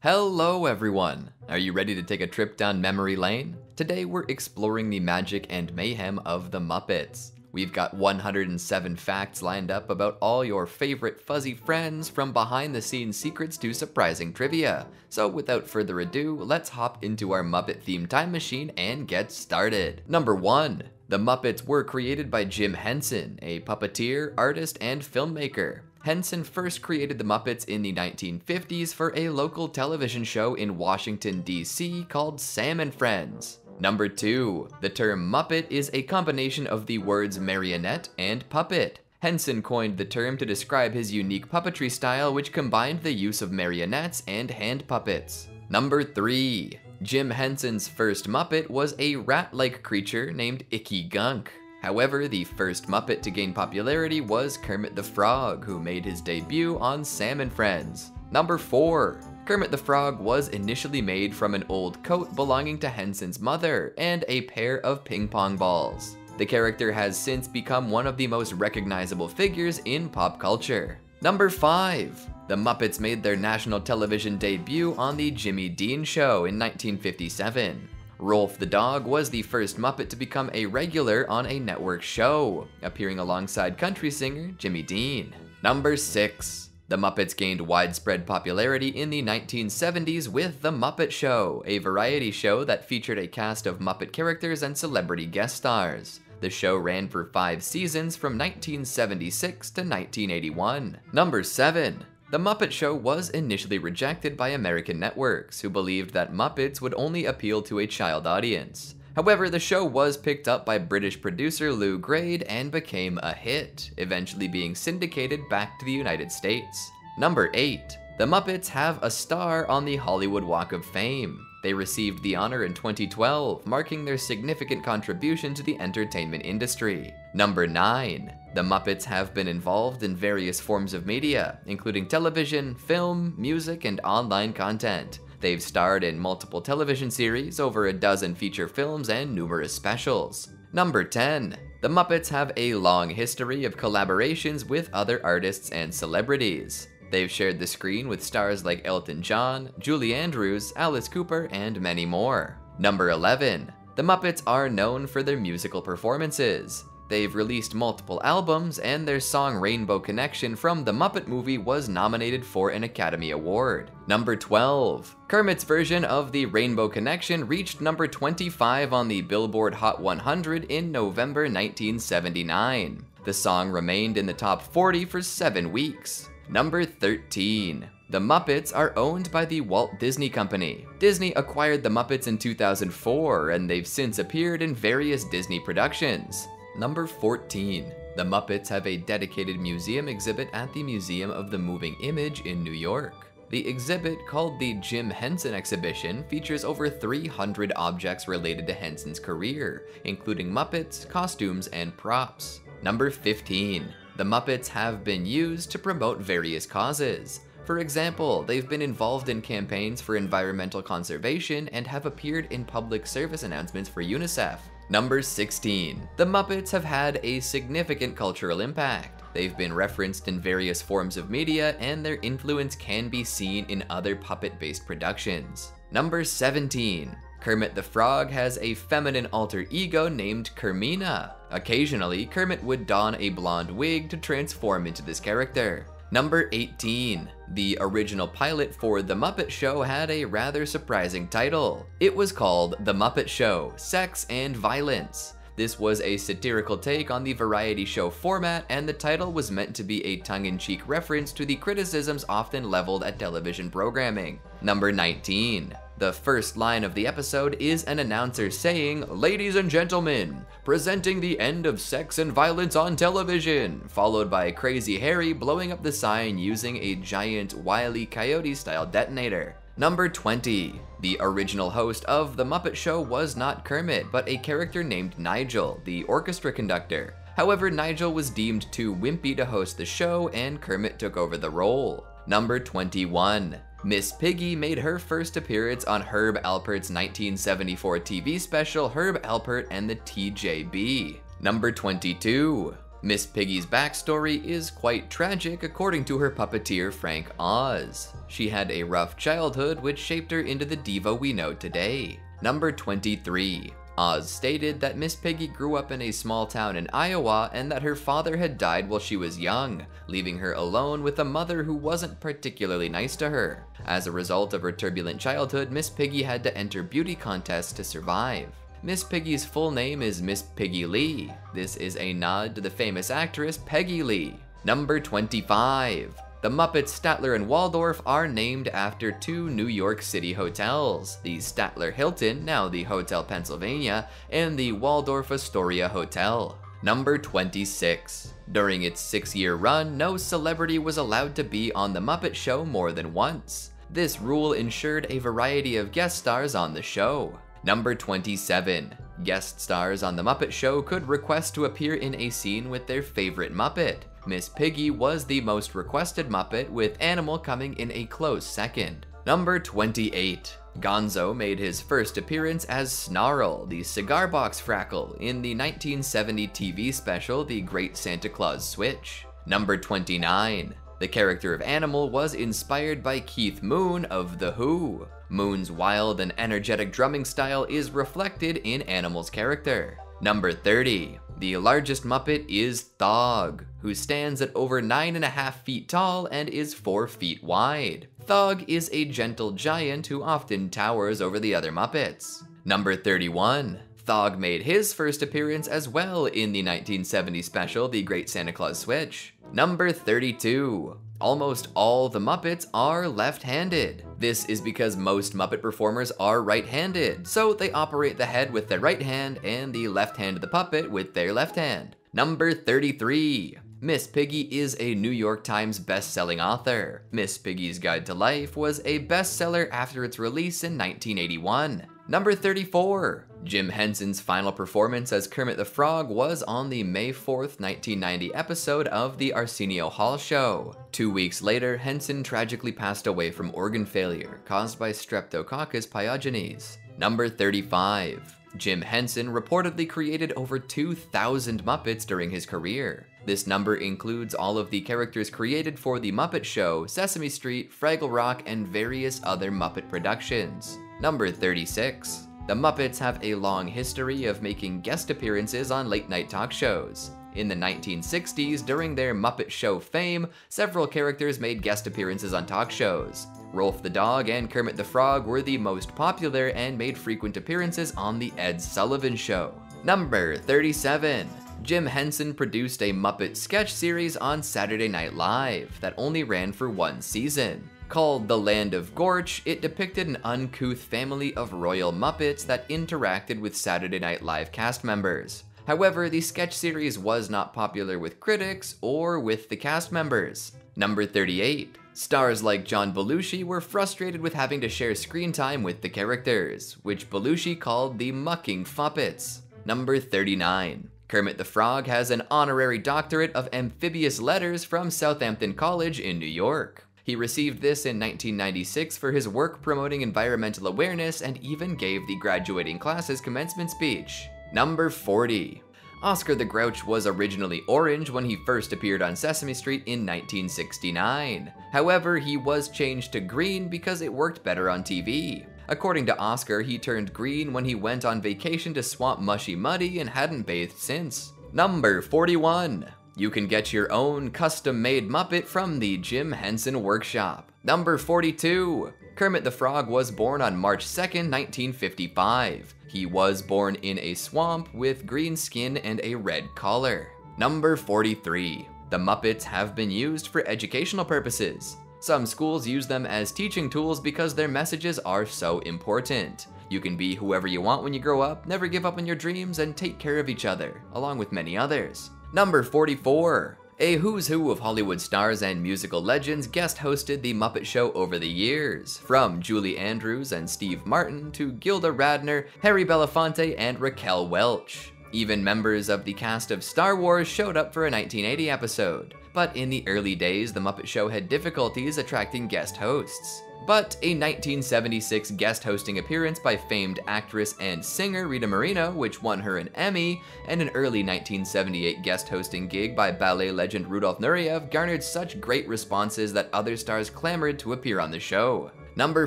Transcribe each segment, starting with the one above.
Hello everyone! Are you ready to take a trip down memory lane? Today we're exploring the magic and mayhem of the Muppets. We've got 107 facts lined up about all your favorite fuzzy friends, from behind-the-scenes secrets to surprising trivia. So without further ado, let's hop into our Muppet-themed time machine and get started. Number 1. The Muppets were created by Jim Henson, a puppeteer, artist, and filmmaker. Henson first created the Muppets in the 1950s for a local television show in Washington, D.C. called Sam and Friends. Number 2. The term Muppet is a combination of the words marionette and puppet. Henson coined the term to describe his unique puppetry style, which combined the use of marionettes and hand puppets. Number 3. Jim Henson's first Muppet was a rat-like creature named Icky Gunk. However, the first Muppet to gain popularity was Kermit the Frog, who made his debut on Sam and Friends. Number 4. Kermit the Frog was initially made from an old coat belonging to Henson's mother and a pair of ping pong balls. The character has since become one of the most recognizable figures in pop culture. Number 5. The Muppets made their national television debut on The Jimmy Dean Show in 1957. Rowlf the Dog was the first Muppet to become a regular on a network show, appearing alongside country singer Jimmy Dean. Number 6. The Muppets gained widespread popularity in the 1970s with The Muppet Show, a variety show that featured a cast of Muppet characters and celebrity guest stars. The show ran for 5 seasons from 1976 to 1981. Number 7. The Muppet Show was initially rejected by American networks, who believed that Muppets would only appeal to a child audience. However, the show was picked up by British producer Lou Grade and became a hit, eventually being syndicated back to the United States. Number 8. The Muppets have a star on the Hollywood Walk of Fame. They received the honor in 2012, marking their significant contribution to the entertainment industry. Number 9. The Muppets have been involved in various forms of media, including television, film, music, and online content. They've starred in multiple television series, over a dozen feature films, and numerous specials. Number 10. The Muppets have a long history of collaborations with other artists and celebrities. They've shared the screen with stars like Elton John, Julie Andrews, Alice Cooper, and many more. Number 11. The Muppets are known for their musical performances. They've released multiple albums, and their song Rainbow Connection from The Muppet Movie was nominated for an Academy Award. Number 12. Kermit's version of the Rainbow Connection reached number 25 on the Billboard Hot 100 in November 1979. The song remained in the top 40 for 7 weeks. Number 13. The Muppets are owned by the Walt Disney Company. Disney acquired the Muppets in 2004, and they've since appeared in various Disney productions. Number 14. The Muppets have a dedicated museum exhibit at the Museum of the Moving Image in New York. The exhibit, called the Jim Henson Exhibition, features over 300 objects related to Henson's career, including Muppets, costumes, and props. Number 15. The Muppets have been used to promote various causes. For example, they've been involved in campaigns for environmental conservation and have appeared in public service announcements for UNICEF. Number 16. The Muppets have had a significant cultural impact. They've been referenced in various forms of media, and their influence can be seen in other puppet-based productions. Number 17. Kermit the Frog has a feminine alter ego named Kermina. Occasionally, Kermit would don a blonde wig to transform into this character. Number 18. The original pilot for The Muppet Show had a rather surprising title. It was called The Muppet Show: Sex and Violence. This was a satirical take on the variety show format, and the title was meant to be a tongue-in-cheek reference to the criticisms often leveled at television programming. Number 19. The first line of the episode is an announcer saying, "Ladies and gentlemen, presenting the end of sex and violence on television," followed by Crazy Harry blowing up the sign using a giant Wile E. Coyote-style detonator. Number 20. The original host of The Muppet Show was not Kermit, but a character named Nigel, the orchestra conductor. However, Nigel was deemed too wimpy to host the show, and Kermit took over the role. Number 21. Miss Piggy made her first appearance on Herb Alpert's 1974 TV special, Herb Alpert and the TJB. Number 22. Miss Piggy's backstory is quite tragic according to her puppeteer Frank Oz. She had a rough childhood which shaped her into the diva we know today. Number 23. Oz stated that Miss Piggy grew up in a small town in Iowa and that her father had died while she was young, leaving her alone with a mother who wasn't particularly nice to her. As a result of her turbulent childhood, Miss Piggy had to enter beauty contests to survive. Miss Piggy's full name is Miss Peggy Lee. This is a nod to the famous actress Peggy Lee. Number 25. The Muppets Statler and Waldorf are named after two New York City hotels, the Statler Hilton, now the Hotel Pennsylvania, and the Waldorf Astoria Hotel. Number 26. During its 6-year run, no celebrity was allowed to be on The Muppet Show more than once. This rule ensured a variety of guest stars on the show. Number 27. Guest stars on The Muppet Show could request to appear in a scene with their favorite Muppet. Miss Piggy was the most requested Muppet, with Animal coming in a close second. Number 28. Gonzo made his first appearance as Snarl, the cigar box Frackle, in the 1970 TV special The Great Santa Claus Switch. Number 29. The character of Animal was inspired by Keith Moon of The Who. Moon's wild and energetic drumming style is reflected in Animal's character. Number 30. The largest Muppet is Thog, who stands at over 9.5 feet tall and is 4 feet wide. Thog is a gentle giant who often towers over the other Muppets. Number 31. Thog made his first appearance as well in the 1970 special The Great Santa Claus Switch. Number 32. Almost all the Muppets are left-handed. This is because most Muppet performers are right-handed, so they operate the head with their right hand and the left hand of the puppet with their left hand. Number 33. Miss Piggy is a New York Times best-selling author. Miss Piggy's Guide to Life was a bestseller after its release in 1981. Number 34. Jim Henson's final performance as Kermit the Frog was on the May 4th, 1990 episode of The Arsenio Hall Show. 2 weeks later, Henson tragically passed away from organ failure caused by Streptococcus pyogenes. Number 35. Jim Henson reportedly created over 2,000 Muppets during his career. This number includes all of the characters created for The Muppet Show, Sesame Street, Fraggle Rock, and various other Muppet productions. Number 36. The Muppets have a long history of making guest appearances on late-night talk shows. In the 1960s, during their Muppet Show fame, several characters made guest appearances on talk shows. Rowlf the Dog and Kermit the Frog were the most popular and made frequent appearances on The Ed Sullivan Show. Number 37. Jim Henson produced a Muppet sketch series on Saturday Night Live that only ran for 1 season. Called The Land of Gorch, it depicted an uncouth family of royal Muppets that interacted with Saturday Night Live cast members. However, the sketch series was not popular with critics or with the cast members. Number 38. Stars like John Belushi were frustrated with having to share screen time with the characters, which Belushi called the Mucking Fuppets. Number 39. Kermit the Frog has an honorary doctorate of amphibious letters from Southampton College in New York. He received this in 1996 for his work promoting environmental awareness and even gave the graduating class's commencement speech. Number 40. Oscar the Grouch was originally orange when he first appeared on Sesame Street in 1969. However, he was changed to green because it worked better on TV. According to Oscar, he turned green when he went on vacation to Swamp Mushy Muddy and hadn't bathed since. Number 41. You can get your own custom-made Muppet from the Jim Henson Workshop. Number 42. Kermit the Frog was born on March 2nd, 1955. He was born in a swamp with green skin and a red collar. Number 43. The Muppets have been used for educational purposes. Some schools use them as teaching tools because their messages are so important. You can be whoever you want when you grow up, never give up on your dreams, and take care of each other, along with many others. Number 44. A who's who of Hollywood stars and musical legends guest hosted The Muppet Show over the years, from Julie Andrews and Steve Martin to Gilda Radner, Harry Belafonte, and Raquel Welch. Even members of the cast of Star Wars showed up for a 1980 episode. But in the early days, The Muppet Show had difficulties attracting guest hosts. but a 1976 guest hosting appearance by famed actress and singer Rita Moreno, which won her an Emmy, and an early 1978 guest hosting gig by ballet legend Rudolf Nureyev garnered such great responses that other stars clamored to appear on the show. Number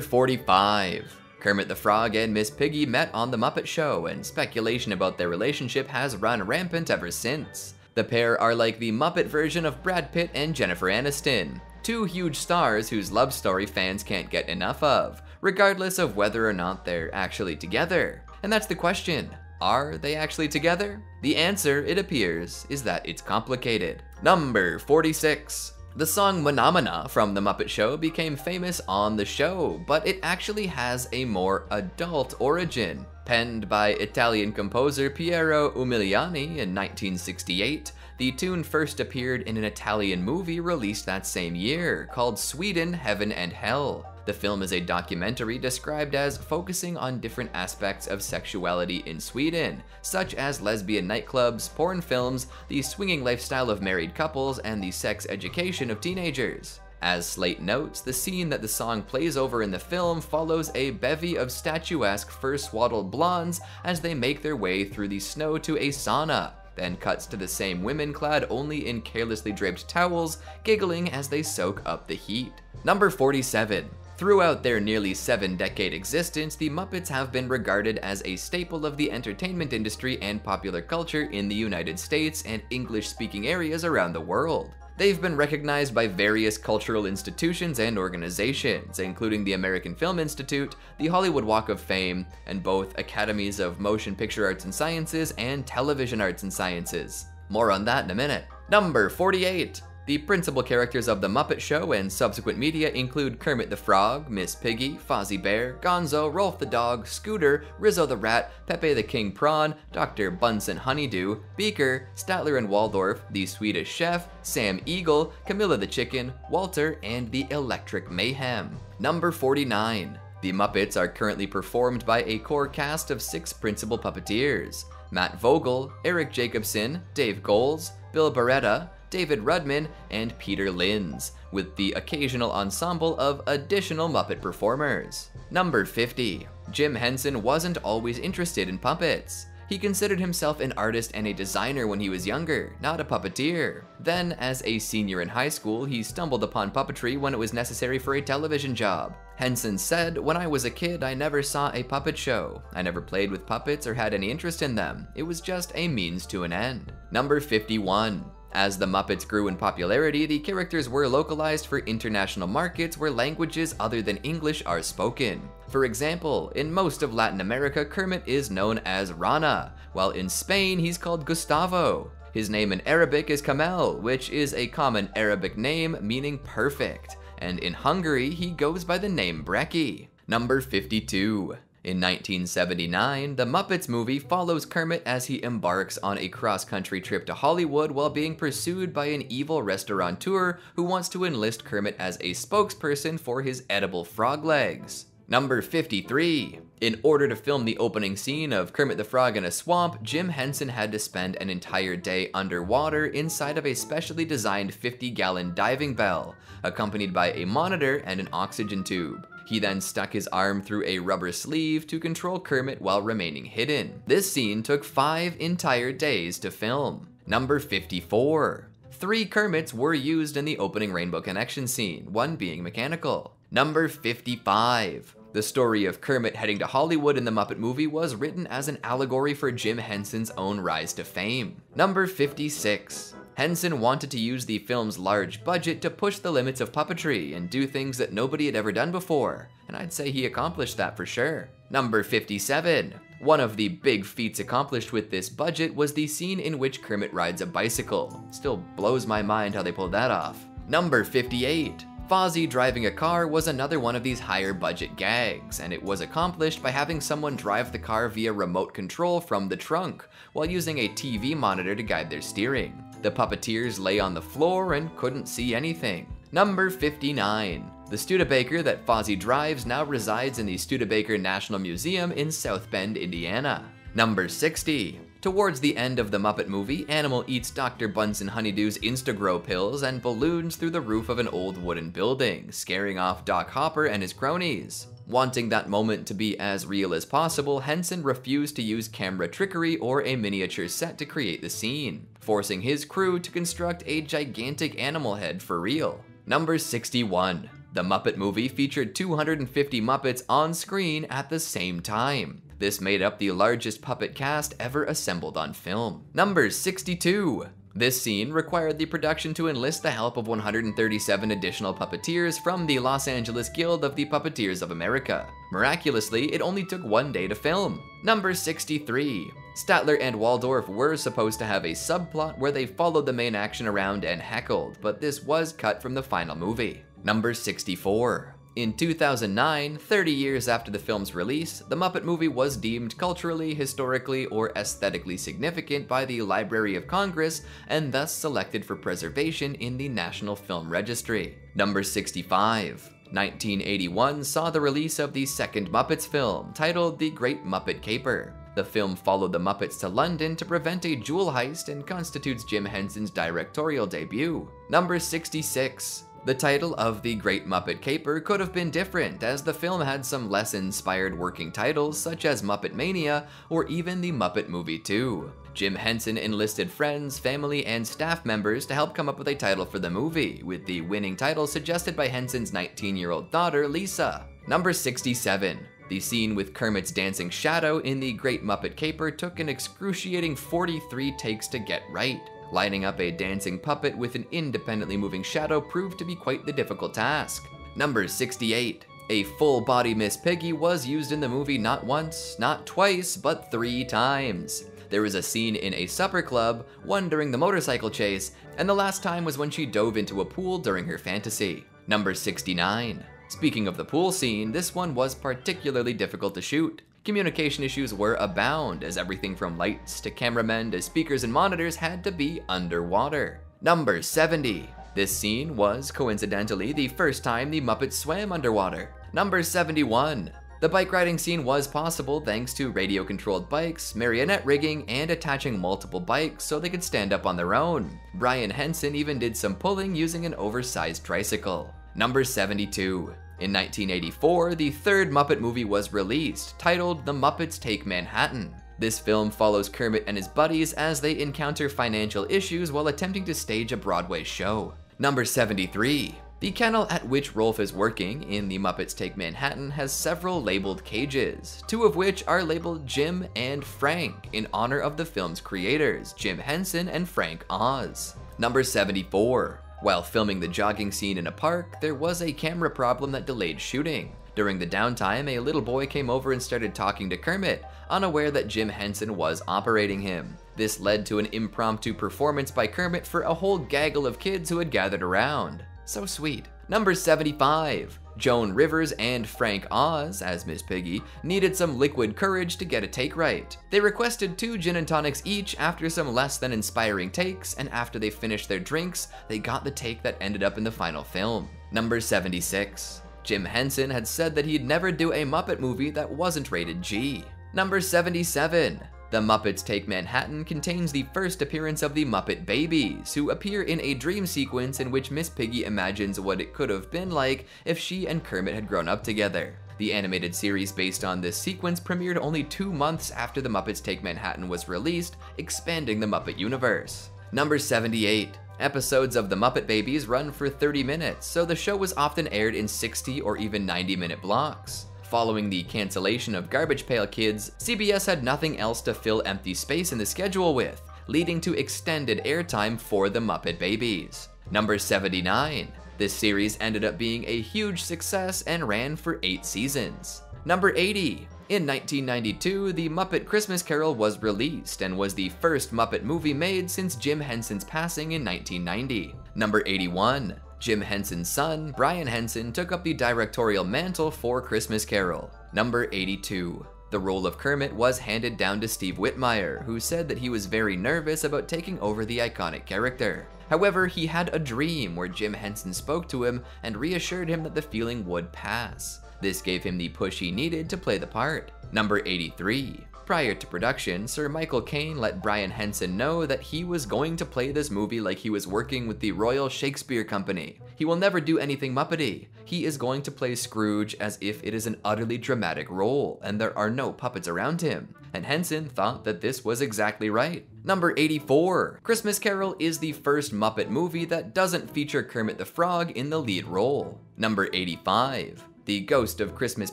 45. Kermit the Frog and Miss Piggy met on The Muppet Show, and speculation about their relationship has run rampant ever since. The pair are like the Muppet version of Brad Pitt and Jennifer Aniston. Two huge stars whose love story fans can't get enough of, regardless of whether or not they're actually together. And that's the question, are they actually together? The answer, it appears, is that it's complicated. Number 46. The song Manamana from The Muppet Show became famous on the show, but it actually has a more adult origin. Penned by Italian composer Piero Umiliani in 1968, the tune first appeared in an Italian movie released that same year, called Sweden, Heaven and Hell. The film is a documentary described as focusing on different aspects of sexuality in Sweden, such as lesbian nightclubs, porn films, the swinging lifestyle of married couples, and the sex education of teenagers. As Slate notes, the scene that the song plays over in the film follows a bevy of statuesque fur-swaddled blondes as they make their way through the snow to a sauna, then cuts to the same women clad only in carelessly draped towels, giggling as they soak up the heat. Number 47. Throughout their nearly seven-decade existence, the Muppets have been regarded as a staple of the entertainment industry and popular culture in the United States and English-speaking areas around the world. They've been recognized by various cultural institutions and organizations, including the American Film Institute, the Hollywood Walk of Fame, and both Academies of Motion Picture Arts and Sciences and Television Arts and Sciences. More on that in a minute. Number 48. The principal characters of The Muppet Show and subsequent media include Kermit the Frog, Miss Piggy, Fozzie Bear, Gonzo, Rowlf the Dog, Scooter, Rizzo the Rat, Pepe the King Prawn, Dr. Bunsen Honeydew, Beaker, Statler and Waldorf, the Swedish Chef, Sam Eagle, Camilla the Chicken, Walter, and the Electric Mayhem. Number 49. The Muppets are currently performed by a core cast of 6 principal puppeteers: Matt Vogel, Eric Jacobson, Dave Goles, Bill Beretta, David Rudman, and Peter Linz, with the occasional ensemble of additional Muppet performers. Number 50. Jim Henson wasn't always interested in puppets. He considered himself an artist and a designer when he was younger, not a puppeteer. Then, as a senior in high school, he stumbled upon puppetry when it was necessary for a television job. Henson said, "When I was a kid, I never saw a puppet show. I never played with puppets or had any interest in them. It was just a means to an end." Number 51. As the Muppets grew in popularity, the characters were localized for international markets where languages other than English are spoken. For example, in most of Latin America, Kermit is known as Rana, while in Spain he's called Gustavo. His name in Arabic is Kamel, which is a common Arabic name meaning perfect, and in Hungary he goes by the name Breki. Number 52. In 1979, The Muppets Movie follows Kermit as he embarks on a cross-country trip to Hollywood while being pursued by an evil restaurateur who wants to enlist Kermit as a spokesperson for his edible frog legs. Number 53. In order to film the opening scene of Kermit the Frog in a swamp, Jim Henson had to spend an entire day underwater inside of a specially designed 50-gallon diving bell, accompanied by a monitor and an oxygen tube. He then stuck his arm through a rubber sleeve to control Kermit while remaining hidden. This scene took 5 entire days to film. Number 54. 3 Kermits were used in the opening Rainbow Connection scene, one being mechanical. Number 55. The story of Kermit heading to Hollywood in The Muppet Movie was written as an allegory for Jim Henson's own rise to fame. Number 56. Henson wanted to use the film's large budget to push the limits of puppetry and do things that nobody had ever done before, and I'd say he accomplished that for sure. Number 57. One of the big feats accomplished with this budget was the scene in which Kermit rides a bicycle. Still blows my mind how they pulled that off. Number 58. Fozzie driving a car was another one of these higher budget gags, and it was accomplished by having someone drive the car via remote control from the trunk, while using a TV monitor to guide their steering. The puppeteers lay on the floor and couldn't see anything. Number 59. The Studebaker that Fozzie drives now resides in the Studebaker National Museum in South Bend, Indiana. Number 60. Towards the end of The Muppet Movie, Animal eats Dr. Bunsen Honeydew's Instagrow pills and balloons through the roof of an old wooden building, scaring off Doc Hopper and his cronies. Wanting that moment to be as real as possible, Henson refused to use camera trickery or a miniature set to create the scene, forcing his crew to construct a gigantic animal head for real. Number 61. The Muppet Movie featured 250 Muppets on screen at the same time. This made up the largest puppet cast ever assembled on film. Number 62. This scene required the production to enlist the help of 137 additional puppeteers from the Los Angeles Guild of the Puppeteers of America. Miraculously, it only took 1 day to film. Number 63. Statler and Waldorf were supposed to have a subplot where they followed the main action around and heckled, but this was cut from the final movie. Number 64. In 2009, 30 years after the film's release, The Muppet Movie was deemed culturally, historically, or aesthetically significant by the Library of Congress and thus selected for preservation in the National Film Registry. Number 65. 1981 saw the release of the second Muppets film, titled The Great Muppet Caper. The film followed the Muppets to London to prevent a jewel heist and constitutes Jim Henson's directorial debut. Number 66. The title of The Great Muppet Caper could have been different, as the film had some less inspired working titles such as Muppet Mania or even The Muppet Movie 2. Jim Henson enlisted friends, family, and staff members to help come up with a title for the movie, with the winning title suggested by Henson's 19-year-old daughter, Lisa. Number 67. The scene with Kermit's dancing shadow in The Great Muppet Caper took an excruciating 43 takes to get right. Lining up a dancing puppet with an independently moving shadow proved to be quite the difficult task. Number 68. A full-body Miss Piggy was used in the movie not once, not twice, but 3 times. There was a scene in a supper club, one during the motorcycle chase, and the last time was when she dove into a pool during her fantasy. Number 69. Speaking of the pool scene, this one was particularly difficult to shoot. Communication issues were abound, as everything from lights to cameramen to speakers and monitors had to be underwater. Number 70. This scene was, coincidentally, the first time the Muppets swam underwater. Number 71. The bike riding scene was possible thanks to radio-controlled bikes, marionette rigging, and attaching multiple bikes so they could stand up on their own. Brian Henson even did some pulling using an oversized tricycle. Number 72. In 1984, the third Muppet movie was released, titled The Muppets Take Manhattan. This film follows Kermit and his buddies as they encounter financial issues while attempting to stage a Broadway show. Number 73. The kennel at which Rowlf is working in The Muppets Take Manhattan has several labeled cages, 2 of which are labeled Jim and Frank in honor of the film's creators, Jim Henson and Frank Oz. Number 74. While filming the jogging scene in a park, there was a camera problem that delayed shooting. During the downtime, a little boy came over and started talking to Kermit, unaware that Jim Henson was operating him. This led to an impromptu performance by Kermit for a whole gaggle of kids who had gathered around. So sweet. Number 75. Joan Rivers and Frank Oz, as Miss Piggy, needed some liquid courage to get a take right. They requested 2 gin and tonics each after some less than inspiring takes, and after they finished their drinks, they got the take that ended up in the final film. Number 76. Jim Henson had said that he'd never do a Muppet movie that wasn't rated G. Number 77. The Muppets Take Manhattan contains the first appearance of the Muppet Babies, who appear in a dream sequence in which Miss Piggy imagines what it could have been like if she and Kermit had grown up together. The animated series based on this sequence premiered only 2 months after The Muppets Take Manhattan was released, expanding the Muppet universe. Number 78. Episodes of The Muppet Babies run for 30 minutes, so the show was often aired in 60 or even 90-minute blocks. Following the cancellation of Garbage Pail Kids, CBS had nothing else to fill empty space in the schedule with, leading to extended airtime for The Muppet Babies. Number 79. This series ended up being a huge success and ran for 8 seasons. Number 80. In 1992, The Muppet Christmas Carol was released and was the first Muppet movie made since Jim Henson's passing in 1990. Number 81. Jim Henson's son, Brian Henson, took up the directorial mantle for Christmas Carol. Number 82. The role of Kermit was handed down to Steve Whitmire, who said that he was very nervous about taking over the iconic character. However, he had a dream where Jim Henson spoke to him and reassured him that the feeling would pass. This gave him the push he needed to play the part. Number 83. Prior to production, Sir Michael Caine let Brian Henson know that he was going to play this movie like he was working with the Royal Shakespeare Company. He will never do anything Muppety. He is going to play Scrooge as if it is an utterly dramatic role and there are no puppets around him. And Henson thought that this was exactly right. Number 84. Christmas Carol is the first Muppet movie that doesn't feature Kermit the Frog in the lead role. Number 85. The Ghost of Christmas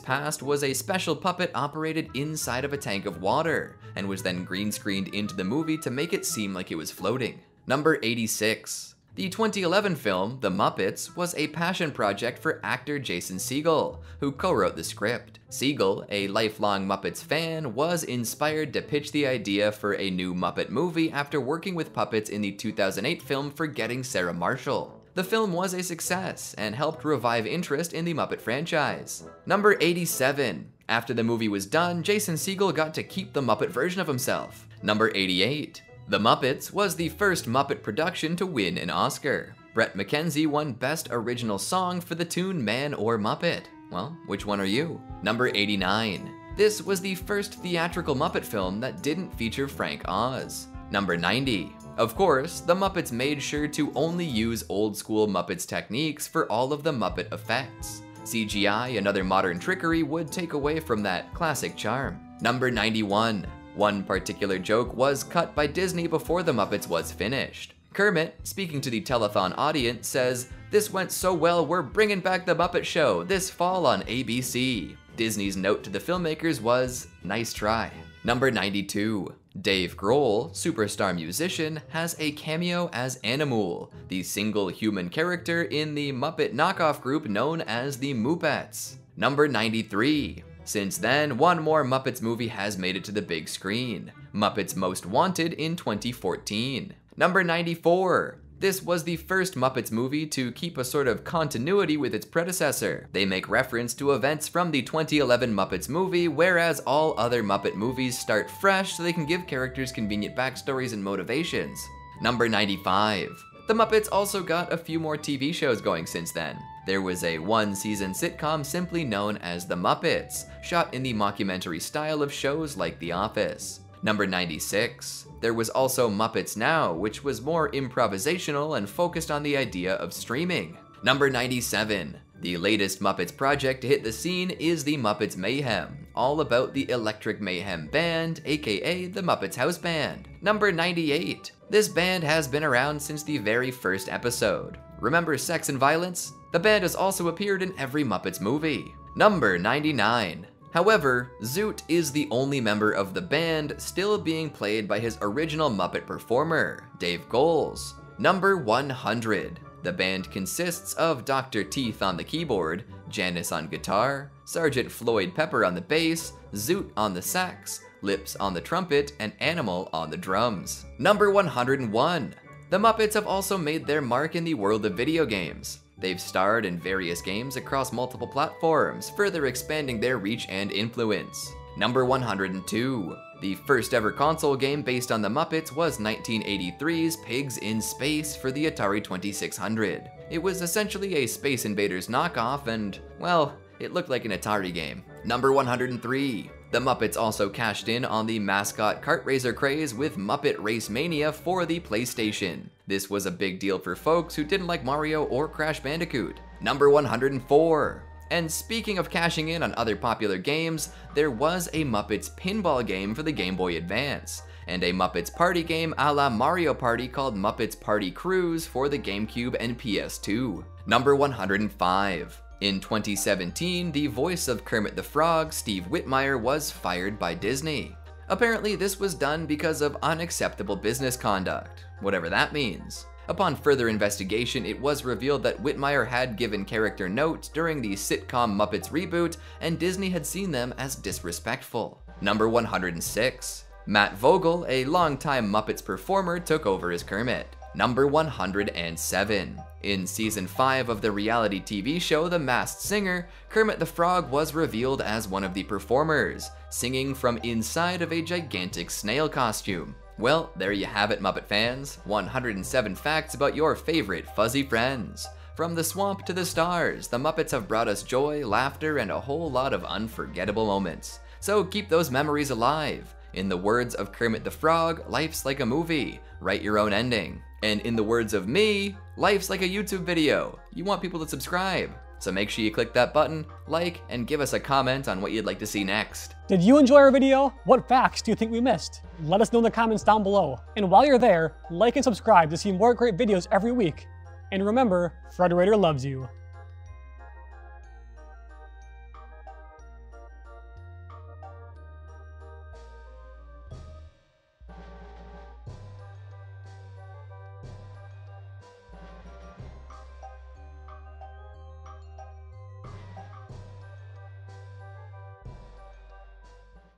Past was a special puppet operated inside of a tank of water, and was then green screened into the movie to make it seem like it was floating. Number 86. The 2011 film, The Muppets, was a passion project for actor Jason Segel, who co-wrote the script. Segel, a lifelong Muppets fan, was inspired to pitch the idea for a new Muppet movie after working with puppets in the 2008 film Forgetting Sarah Marshall. The film was a success and helped revive interest in the Muppet franchise. Number 87. After the movie was done, Jason Segel got to keep the Muppet version of himself. Number 88. The Muppets was the first Muppet production to win an Oscar. Brett McKenzie won Best Original Song for the tune Man or Muppet. Well, which one are you? Number 89. This was the first theatrical Muppet film that didn't feature Frank Oz. Number 90. Of course, the Muppets made sure to only use old-school Muppets techniques for all of the Muppet effects. CGI and other modern trickery would take away from that classic charm. Number 91. One particular joke was cut by Disney before The Muppets was finished. Kermit, speaking to the telethon audience, says, "This went so well, we're bringing back The Muppet Show this fall on ABC." Disney's note to the filmmakers was, "Nice try." Number 92. Dave Grohl, superstar musician, has a cameo as Animal, the single human character in the Muppet knockoff group known as the Muppets. Number 93. Since then, one more Muppets movie has made it to the big screen. Muppets Most Wanted in 2014. Number 94. This was the first Muppets movie to keep a sort of continuity with its predecessor. They make reference to events from the 2011 Muppets movie, whereas all other Muppet movies start fresh so they can give characters convenient backstories and motivations. Number 95. The Muppets also got a few more TV shows going since then. There was a one-season sitcom simply known as The Muppets, shot in the mockumentary style of shows like The Office. Number 96. There was also Muppets Now, which was more improvisational and focused on the idea of streaming. Number 97. The latest Muppets project to hit the scene is The Muppets Mayhem, all about the Electric Mayhem Band, aka the Muppets House Band. Number 98. This band has been around since the very first episode. Remember Sex and Violence? The band has also appeared in every Muppets movie. Number 99. However, Zoot is the only member of the band still being played by his original Muppet performer, Dave Grohl. Number 100. The band consists of Dr. Teeth on the keyboard, Janice on guitar, Sergeant Floyd Pepper on the bass, Zoot on the sax, Lips on the trumpet, and Animal on the drums. Number 101. The Muppets have also made their mark in the world of video games. They've starred in various games across multiple platforms, further expanding their reach and influence. Number 102. The first ever console game based on the Muppets was 1983's Pigs in Space for the Atari 2600. It was essentially a Space Invaders knockoff and, well, it looked like an Atari game. Number 103. The Muppets also cashed in on the mascot kart racer craze with Muppet Race Mania for the PlayStation. This was a big deal for folks who didn't like Mario or Crash Bandicoot. Number 104. And speaking of cashing in on other popular games, there was a Muppets pinball game for the Game Boy Advance, and a Muppets party game a la Mario Party called Muppets Party Cruise for the GameCube and PS2. Number 105. In 2017, the voice of Kermit the Frog, Steve Whitmire, was fired by Disney. Apparently, this was done because of unacceptable business conduct, whatever that means. Upon further investigation, it was revealed that Whitmire had given character notes during the sitcom Muppets reboot, and Disney had seen them as disrespectful. Number 106. Matt Vogel, a longtime Muppets performer, took over as Kermit. Number 107. In season 5 of the reality TV show The Masked Singer, Kermit the Frog was revealed as one of the performers, singing from inside of a gigantic snail costume. Well, there you have it, Muppet fans. 107 facts about your favorite fuzzy friends. From the swamp to the stars, the Muppets have brought us joy, laughter, and a whole lot of unforgettable moments. So keep those memories alive. In the words of Kermit the Frog, life's like a movie, write your own ending. And in the words of me, life's like a YouTube video. You want people to subscribe. So make sure you click that button, like, and give us a comment on what you'd like to see next. Did you enjoy our video? What facts do you think we missed? Let us know in the comments down below. And while you're there, like and subscribe to see more great videos every week. And remember, Frederator loves you.